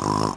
어?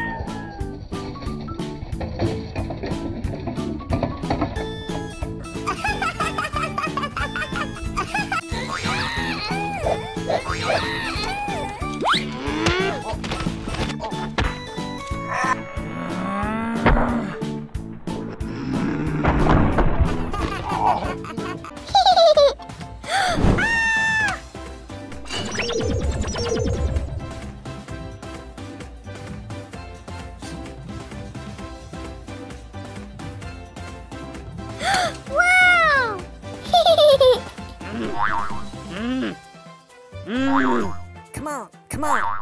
Come on, come on.